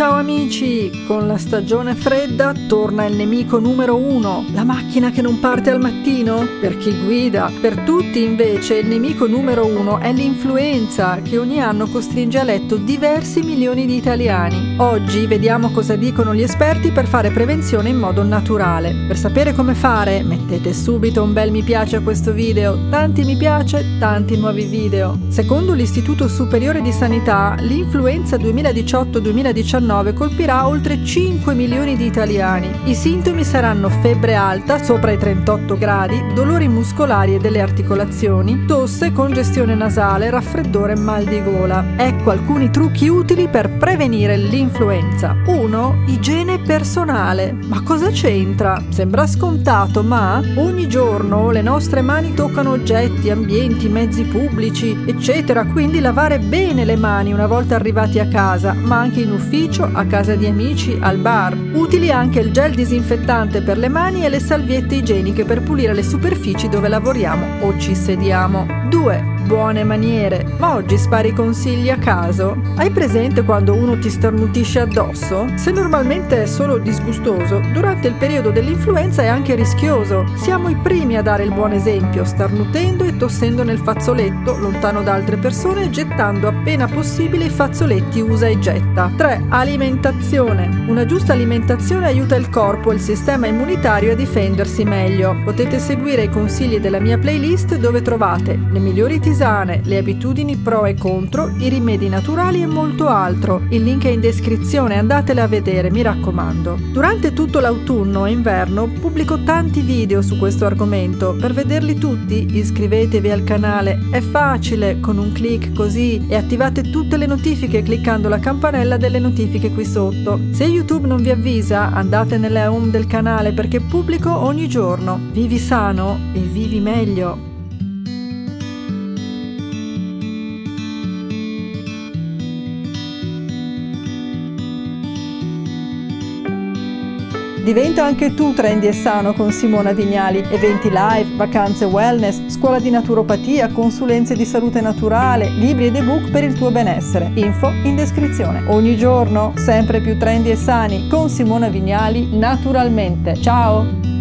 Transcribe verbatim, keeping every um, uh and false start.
Ciao amici! Con la stagione fredda torna il nemico numero uno, la macchina che non parte al mattino? Per chi guida. Per tutti invece il nemico numero uno è l'influenza, che ogni anno costringe a letto diversi milioni di italiani. Oggi vediamo cosa dicono gli esperti per fare prevenzione in modo naturale. Per sapere come fare, mettete subito un bel mi piace a questo video, tanti mi piace, tanti nuovi video. Secondo l'Istituto Superiore di Sanità, l'influenza duemiladiciotto duemiladiciannove colpirà oltre cinque milioni di italiani. I sintomi saranno febbre alta, sopra i trentotto gradi, dolori muscolari e delle articolazioni, tosse, congestione nasale, raffreddore e mal di gola. Ecco alcuni trucchi utili per prevenire l'influenza. uno Igiene personale. Ma cosa c'entra? Sembra scontato, ma ogni giorno le nostre mani toccano oggetti, ambienti, mezzi pubblici, eccetera. Quindi lavare bene le mani una volta arrivati a casa, ma anche in ufficio, a casa di amici, al bar. Utili anche il gel disinfettante per le mani e le salviette igieniche per pulire le superfici dove lavoriamo o ci sediamo. due Buone maniere. Ma oggi spari consigli a caso? Hai presente quando uno ti starnutisce addosso? Se normalmente è solo disgustoso, durante il periodo dell'influenza è anche rischioso. Siamo i primi a dare il buon esempio, starnutendo e tossendo nel fazzoletto, lontano da altre persone, gettando appena possibile i fazzoletti usa e getta. tre Alimentazione. Una giusta alimentazione aiuta il corpo e il sistema immunitario a difendersi meglio. Potete seguire i consigli della mia playlist dove trovate le migliori tisane, le abitudini pro e contro, i rimedi naturali e molto altro. Il link è in descrizione, andatele a vedere, mi raccomando. Durante tutto l'autunno e inverno pubblico tanti video su questo argomento. Per vederli tutti iscrivetevi al canale, è facile, con un clic così, e attivate tutte le notifiche cliccando la campanella delle notifiche qui sotto. Se YouTube non vi avvisa, andate nelle home del canale perché pubblico ogni giorno. Vivi sano e vivi meglio! Diventa anche tu trendy e sano con Simona Vignali. Eventi live, vacanze wellness, scuola di naturopatia, consulenze di salute naturale, libri ed ebook per il tuo benessere. Info in descrizione. Ogni giorno, sempre più trendy e sani con Simona Vignali, naturalmente. Ciao!